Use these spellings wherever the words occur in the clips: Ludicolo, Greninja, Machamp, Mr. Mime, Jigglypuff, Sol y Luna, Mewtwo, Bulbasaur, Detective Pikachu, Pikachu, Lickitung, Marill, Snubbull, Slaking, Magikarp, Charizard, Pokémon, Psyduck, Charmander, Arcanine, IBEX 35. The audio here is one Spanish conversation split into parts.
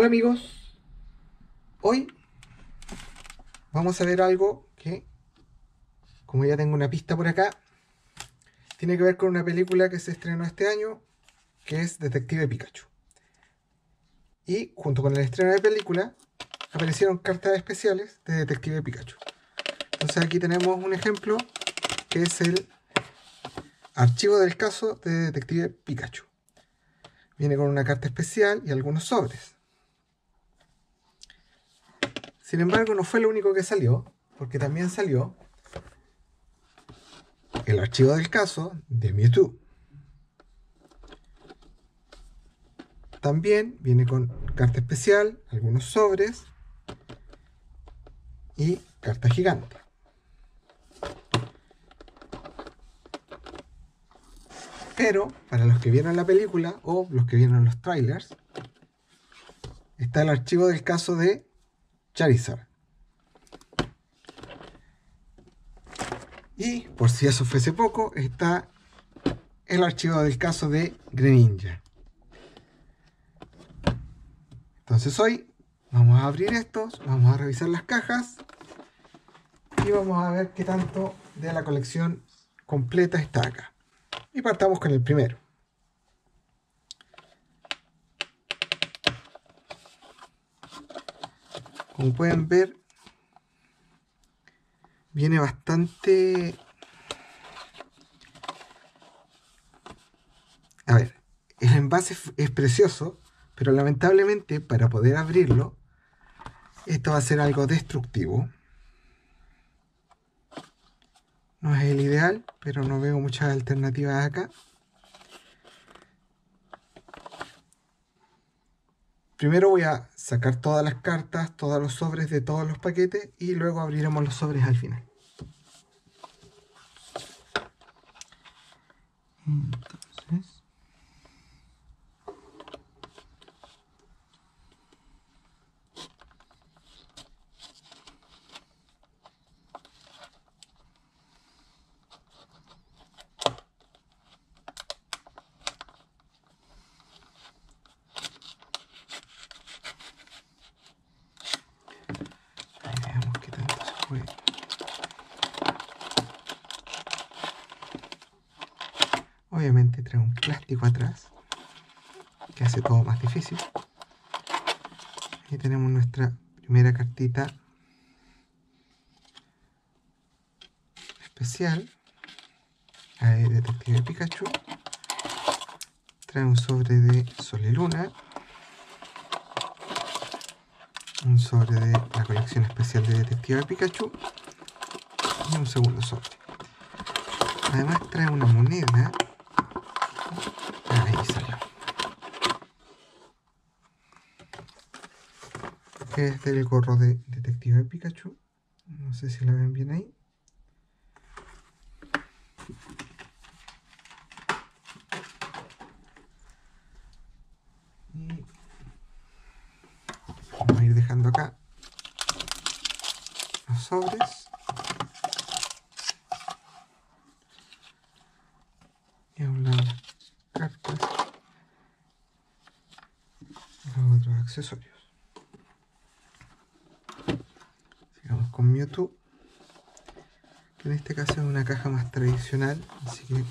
Hola amigos, hoy vamos a ver algo que, como ya tengo una pista por acá, tiene que ver con una película que se estrenó este año, que es Detective Pikachu. Y junto con el estreno de película, aparecieron cartas especiales de Detective Pikachu. Entonces aquí tenemos un ejemplo, que es el archivo del caso de Detective Pikachu. Viene con una carta especial y algunos sobres. Sin embargo, no fue lo único que salió, porque también salió el archivo del caso de Mewtwo. También viene con carta especial, algunos sobres y carta gigante. Pero, para los que vieron la película o los que vieron los trailers, está el archivo del caso de Charizard. Y, por si eso fuese poco, está el archivo del caso de Greninja. Entonces hoy vamos a abrir estos, vamos a revisar las cajas y vamos a ver qué tanto de la colección completa está acá. Y partamos con el primero. Como pueden ver, viene bastante... A ver, el envase es precioso, pero lamentablemente para poder abrirlo, esto va a ser algo destructivo. No es el ideal, pero no veo muchas alternativas acá. Primero voy a sacar todas las cartas, todos los sobres de todos los paquetes y luego abriremos los sobres al final. Entonces... Obviamente trae un plástico atrás que hace todo más difícil. Aquí tenemos nuestra primera cartita especial. Ahí, Detective Pikachu. Trae un sobre de Sol y Luna. Un sobre de la colección especial de Detective Pikachu. Y un segundo sobre. Además trae una moneda. Ahí salió. Es del gorro de Detective Pikachu. No sé si la ven bien ahí. Y vamos a ir dejando acá los sobres. Y a un lado las cartas, los otros accesorios. Sigamos con Mewtwo, que en este caso es una caja más tradicional, así que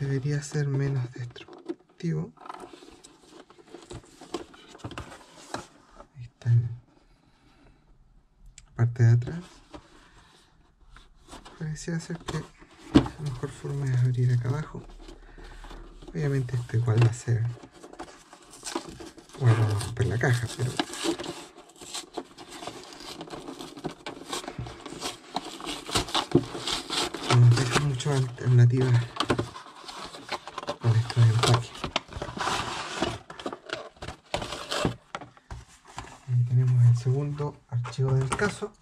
debería ser menos destructivo. Ahí está en la parte de atrás. Parecía ser que la mejor forma es abrir acá abajo. Obviamente esto igual va a ser... Bueno, vamos a romper la caja, pero... No nos dejan muchas alternativas con esto de empaque. Ahí tenemos el segundo archivo del caso.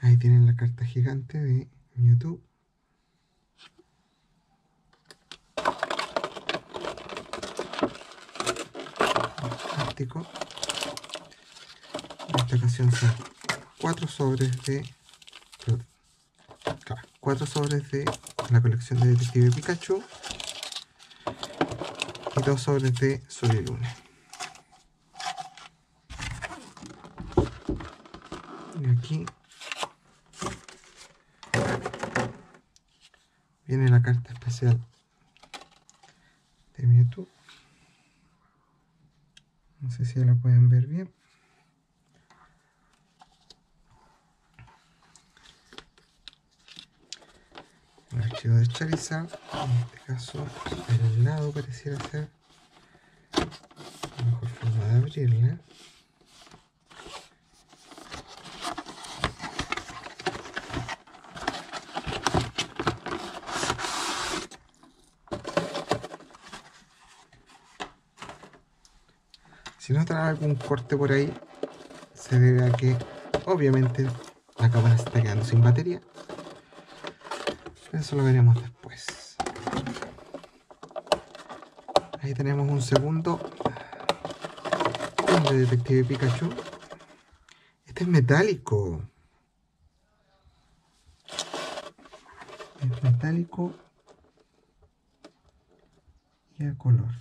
Ahí tienen la carta gigante de Mewtwo. Fantástico. En esta ocasión son 4 sobres de la colección de Detective Pikachu y 2 sobres de Sol y Luna. Y aquí viene la carta especial de Mewtwo. No sé si ya la pueden ver bien. El archivo de Charizard, en este caso el lado pareciera ser la mejor forma de abrirla. Si notan algún corte por ahí, se debe a que obviamente la cámara se está quedando sin batería. Eso lo veremos después. Ahí tenemos un segundo de Detective Pikachu. Este es metálico. Es metálico y a color.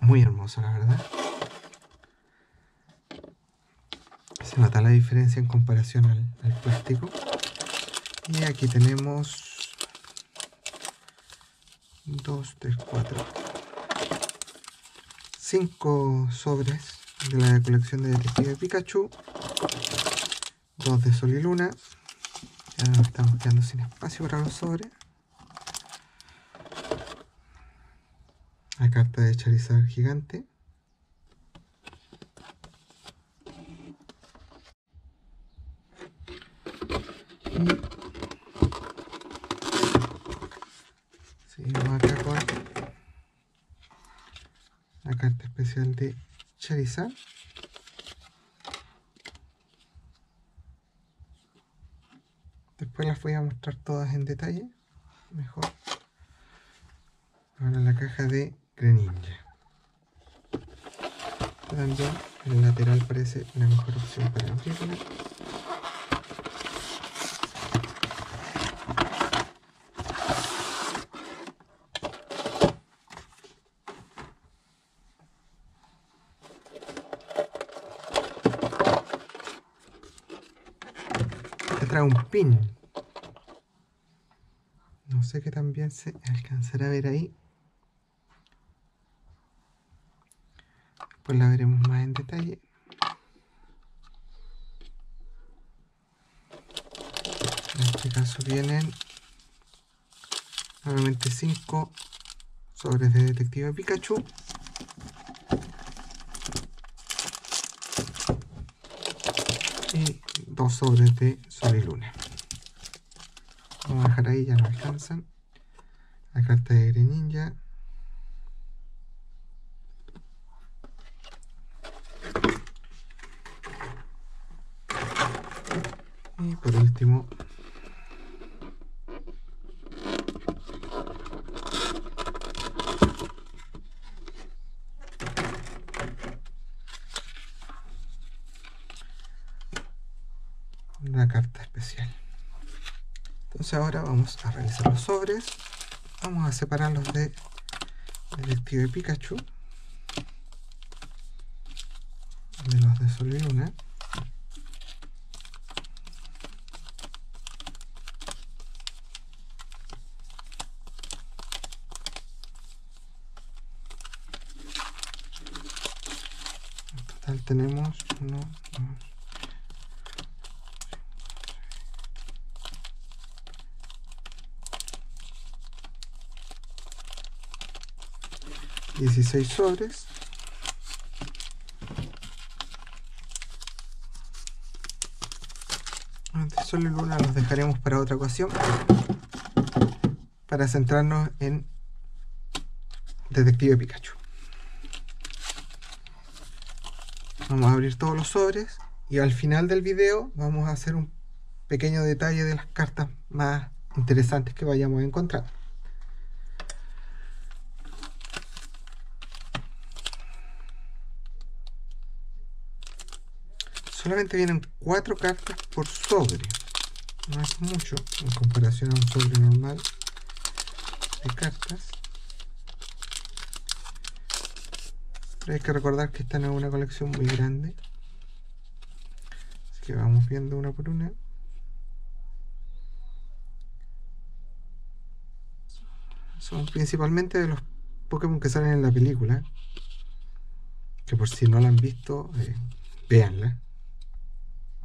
Muy hermoso, la verdad. Se nota la diferencia en comparación al plástico. Y aquí tenemos 5 sobres de la colección de Detective Pikachu, 2 de Sol y Luna. Ya nos estamos quedando sin espacio para los sobres. La carta de Charizard gigante. Seguimos acá con la carta especial de Charizard. Después las voy a mostrar todas en detalle. Mejor. Ahora la caja de Greninja. También el lateral parece la mejor opción para abrirla. Trae un pin, no sé qué tan bien se alcanzará a ver ahí, pues la veremos más en detalle. En este caso vienen nuevamente 5 sobres de Detective Pikachu. Y 2 sobres de Sol y Luna. Vamos a dejar ahí, ya no alcanzan. La carta de Greninja. Y por último, una carta especial. Entonces ahora vamos a revisar los sobres. Vamos a separarlos de Detective Pikachu, de los de Sol y Luna. En total tenemos 16 sobres. Sol y Luna los dejaremos para otra ocasión, para centrarnos en Detective Pikachu. Vamos a abrir todos los sobres y al final del video vamos a hacer un pequeño detalle de las cartas más interesantes que vayamos a encontrar. solamente vienen 4 cartas por sobre. No es mucho en comparación a un sobre normal de cartas. Pero hay que recordar que esta no es una colección muy grande. Así que vamos viendo una por una. Son principalmente de los Pokémon que salen en la película. Que por si no la han visto, véanla.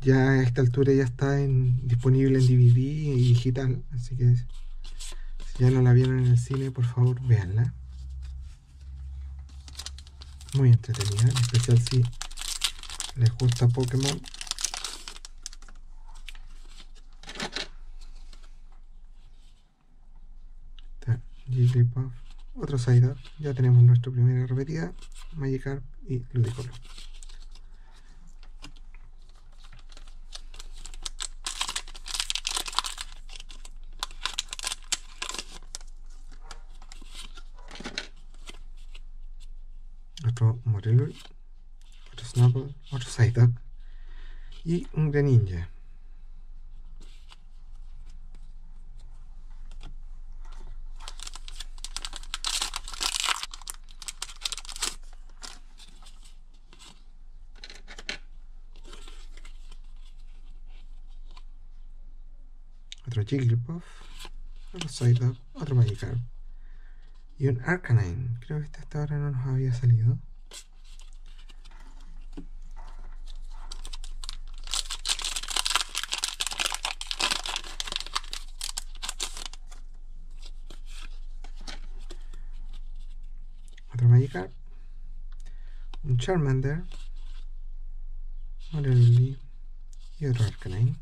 Ya a esta altura ya está disponible en DVD y digital. Así que si ya no la vieron en el cine, por favor, véanla. Muy entretenida, en especial si les gusta Pokémon. Jigglypuff, otro Psyduck, ya tenemos nuestra primera repetida, Magikarp y Ludicolo. Otro Marill, otro Snubbull, otro Psyduck y un Greninja. Otro Jigglypuff, otro Psyduck, otro Magikarp y un Arcanine. Creo que este hasta ahora no nos había salido. Otro Magikarp, un Charmander, Marill y otro Arcanine.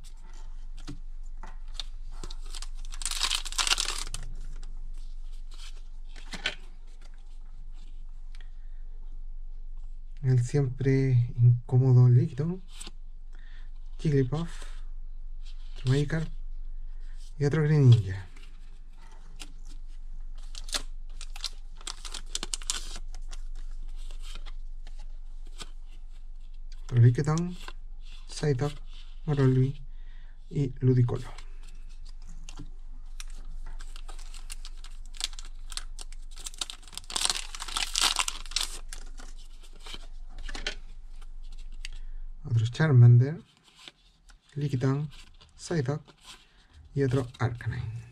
El siempre incómodo Lickitung, Jigglypuff, otro Magikarp y otro Greninja. Otro Lickitung, Psyduck, Marill y Ludicolo. Charmander, Lickitung, Psyduck y otro Arcanine.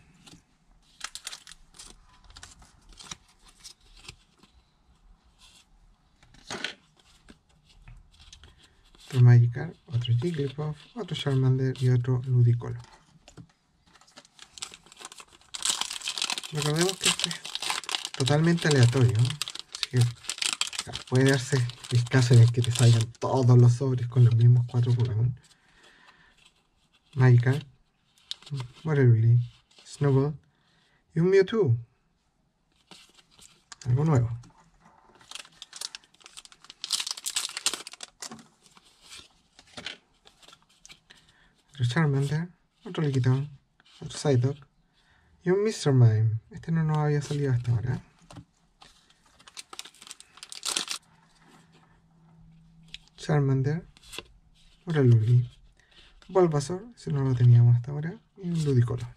Otro Magikarp, otro Jigglypuff, otro Charmander y otro Ludicolo. Recordemos que este es totalmente aleatorio, así que puede darse el caso en el que te salgan todos los sobres con los mismos 4 Pokémon. Magikarp, Marill, Snubbull y un Mewtwo. Algo nuevo. Otro Charmander, otro Lickitung, otro Psyduck y un Mr. Mime. Este no nos había salido hasta ahora. Charmander, Marill, Bulbasaur, si no lo teníamos hasta ahora, y un Ludicolo.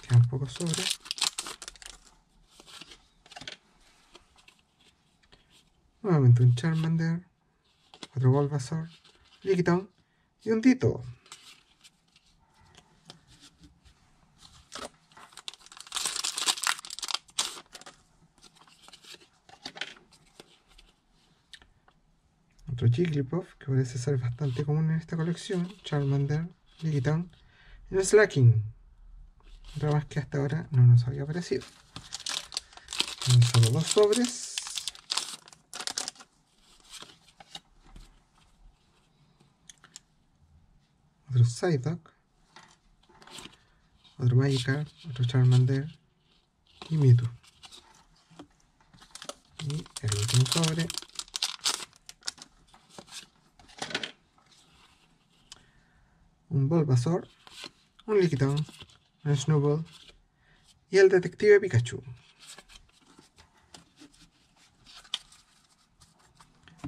Queda un poco sobre. Nuevamente un Charmander, otro Bulbasaur, Lickitung y un Ditto. Otro Jigglypuff, que parece ser bastante común en esta colección, Charmander, Lickitung y un Slaking. Otra más que hasta ahora no nos había aparecido. Son solo 2 sobres. Otro Psyduck, otro Magikarp, otro Charmander y Mewtwo. Y el último sobre. Un Bulbasaur, un Lickitung, un Snubbull y el Detective Pikachu.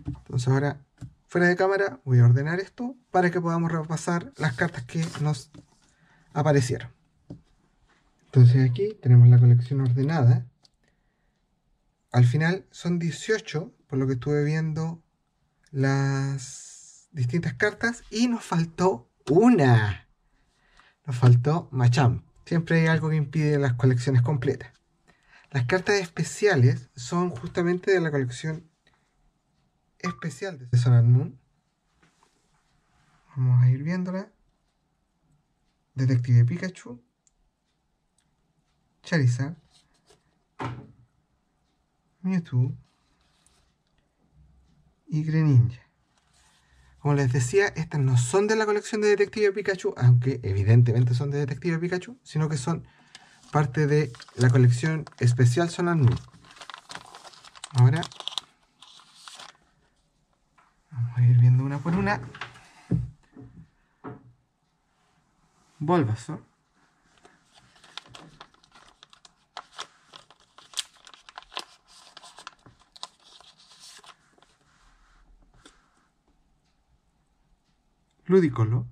Entonces ahora Fuera de cámara voy a ordenar esto para que podamos repasar las cartas que nos aparecieron. Entonces aquí tenemos la colección ordenada. Al final son 18, por lo que estuve viendo las distintas cartas. Y nos faltó una. Nos faltó Machamp. Siempre hay algo que impide las colecciones completas. Las cartas especiales son justamente de la colección especial de Sun and Moon. Vamos a ir viéndola. Detective Pikachu, Charizard, Mewtwo y Greninja. Como les decía, estas no son de la colección de Detective Pikachu, aunque evidentemente son de Detective Pikachu, sino que son parte de la colección especial Sun and Moon. Ahora vamos a ir viendo una por una. Bulbasaur, Ludicolo.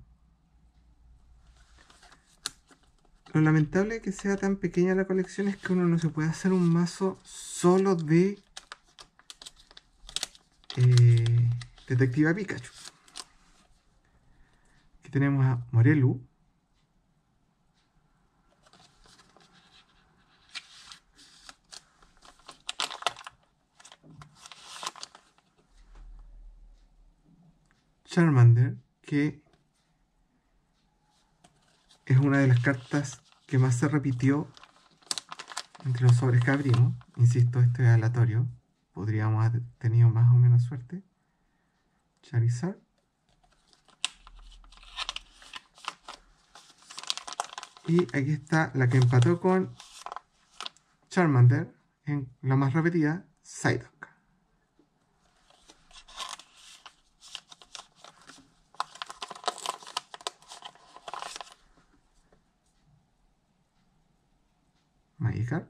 Lo lamentable de que sea tan pequeña la colección es que uno no se puede hacer un mazo solo de Detective Pikachu. Aquí tenemos a Marill, Charmander, que es una de las cartas que más se repitió entre los sobres que abrimos. Insisto, esto es aleatorio. Podríamos haber tenido más o menos suerte. Charizard. Y aquí está la que empató con Charmander en la más repetida, Psyduck. Magikarp.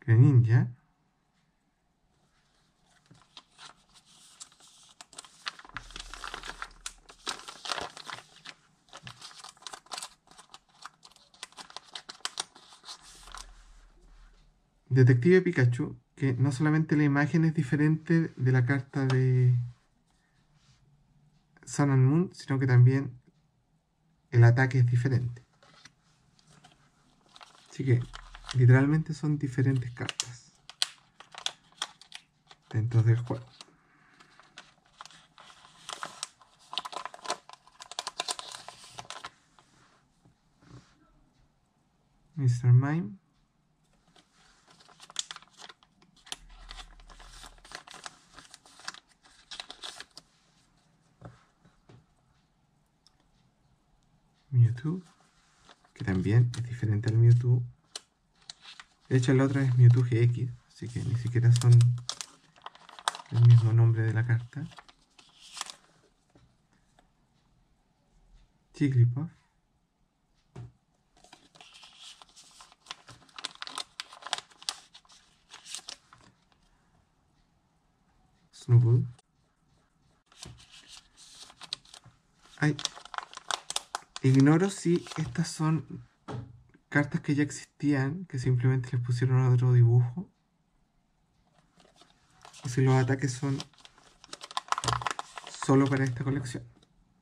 Greninja. Detective Pikachu, que no solamente la imagen es diferente de la carta de Sun and Moon, sino que también el ataque es diferente. Así que literalmente son diferentes cartas dentro del juego. Mr. Mime. Mewtwo, que también es diferente al Mewtwo. De hecho, la otra es Mewtwo GX, así que ni siquiera son el mismo nombre de la carta. Jigglypuff. Snubbull. Ay, ignoro si estas son cartas que ya existían, que simplemente les pusieron otro dibujo, o si los ataques son solo para esta colección.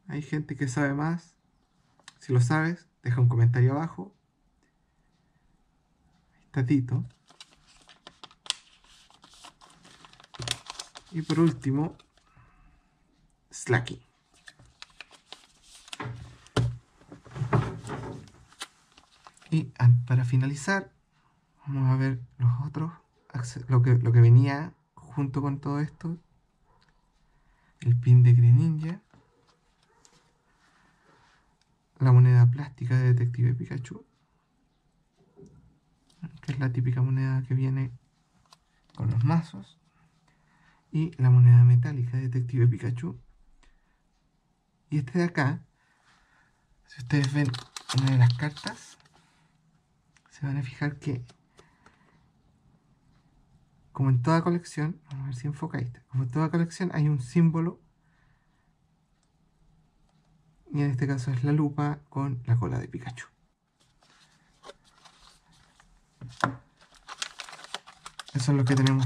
Hay gente que sabe más. Si lo sabes, deja un comentario abajo. Ahí está Tito. Y por último, Slaking. Y para finalizar, vamos a ver los otros, lo que venía junto con todo esto. El pin de Greninja. La moneda plástica de Detective Pikachu, que es la típica moneda que viene con los mazos. Y la moneda metálica de Detective Pikachu. Y este de acá, si ustedes ven una de las cartas, se van a fijar que, como en toda colección, vamos a ver si enfocáis, como en toda colección hay un símbolo, y en este caso es la lupa con la cola de Pikachu. Eso es lo que tenemos.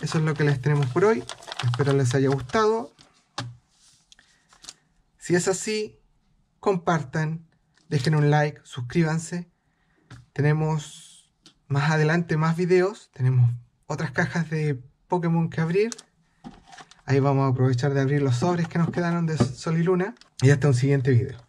Eso es lo que les tenemos por hoy. Espero les haya gustado. Si es así, compartan, dejen un like, suscríbanse. Tenemos más adelante más videos. Tenemos otras cajas de Pokémon que abrir. Ahí vamos a aprovechar de abrir los sobres que nos quedaron de Sol y Luna. Y hasta un siguiente video.